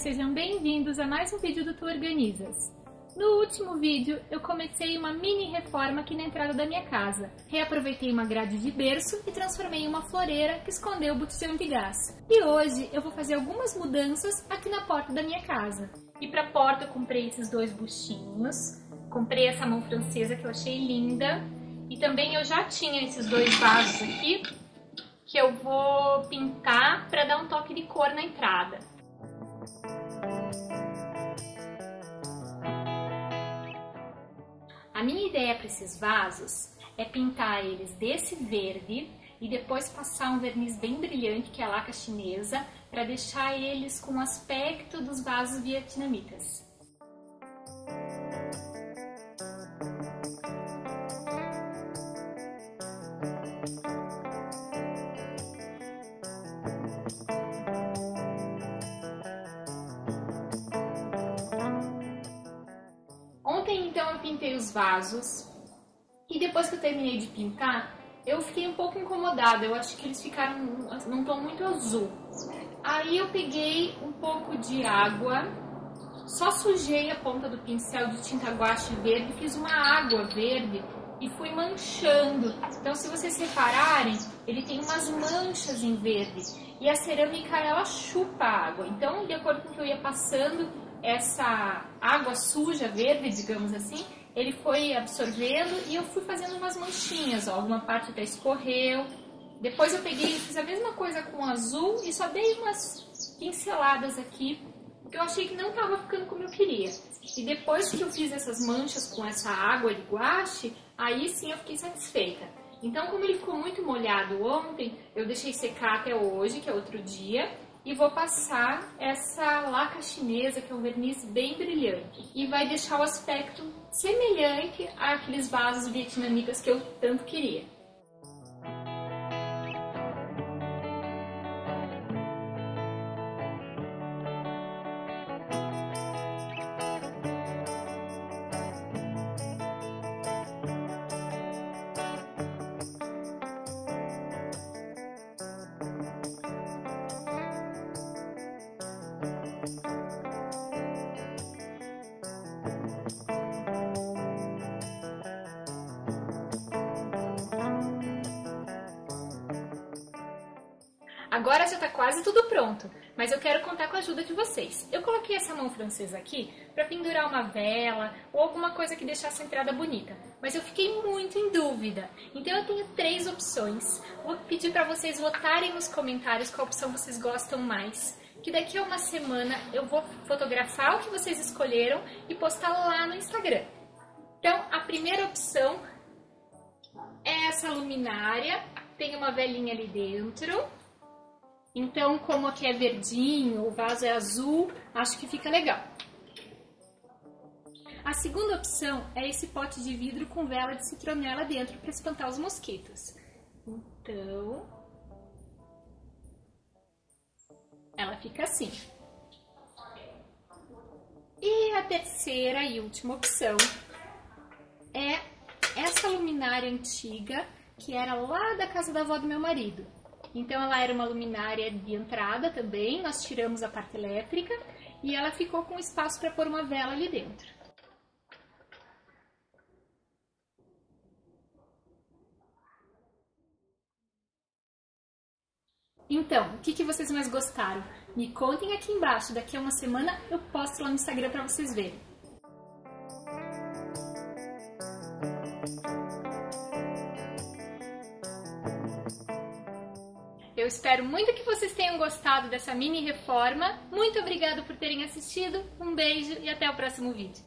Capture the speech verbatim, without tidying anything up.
sejam bem-vindos a mais um vídeo do Tu Organizas. No último vídeo eu comecei uma mini reforma aqui na entrada da minha casa. Reaproveitei uma grade de berço e transformei em uma floreira que escondeu o botijão de gás. E hoje eu vou fazer algumas mudanças aqui na porta da minha casa. E para a porta eu comprei esses dois buchinhos, comprei essa mão francesa que eu achei linda. E também eu já tinha esses dois vasos aqui, que eu vou pintar para dar um toque de cor na entrada. A minha ideia para esses vasos é pintar eles desse verde e depois passar um verniz bem brilhante, que é a laca chinesa, para deixar eles com o aspecto dos vasos vietnamitas. Ontem, então, eu pintei os vasos e depois que eu terminei de pintar, eu fiquei um pouco incomodada. Eu acho que eles ficaram num tom muito azul. Aí eu peguei um pouco de água, só sujei a ponta do pincel de tinta guache verde, fiz uma água verde e fui manchando. Então, se vocês repararem, ele tem umas manchas em verde e a cerâmica, ela chupa a água. Então, de acordo com o que eu ia passando, essa água suja, verde, digamos assim, ele foi absorvendo e eu fui fazendo umas manchinhas, ó, alguma parte até escorreu. Depois eu peguei e fiz a mesma coisa com azul e só dei umas pinceladas aqui, porque eu achei que não estava ficando como eu queria. E depois que eu fiz essas manchas com essa água de guache, aí sim eu fiquei satisfeita. Então, como ele ficou muito molhado ontem, eu deixei secar até hoje, que é outro dia. E vou passar essa laca chinesa, que é um verniz bem brilhante. E vai deixar o aspecto semelhante àqueles vasos vietnamitas que eu tanto queria. Agora já está quase tudo pronto, mas eu quero contar com a ajuda de vocês. Eu coloquei essa mão francesa aqui para pendurar uma vela ou alguma coisa que deixasse a entrada bonita, mas eu fiquei muito em dúvida. Então eu tenho três opções. Vou pedir para vocês votarem nos comentários qual opção vocês gostam mais, que daqui a uma semana eu vou fotografar o que vocês escolheram e postar lá no Instagram. Então, a primeira opção é essa luminária, tem uma velinha ali dentro. Então, como aqui é verdinho, o vaso é azul, acho que fica legal. A segunda opção é esse pote de vidro com vela de citronela dentro para espantar os mosquitos. Então, ela fica assim. E a terceira e última opção é essa luminária antiga que era lá da casa da avó do meu marido. Então, ela era uma luminária de entrada também, nós tiramos a parte elétrica e ela ficou com espaço para pôr uma vela ali dentro. Então, o que, que vocês mais gostaram? Me contem aqui embaixo, daqui a uma semana eu posto lá no Instagram para vocês verem. Eu espero muito que vocês tenham gostado dessa mini reforma. Muito obrigada por terem assistido. Um beijo e até o próximo vídeo.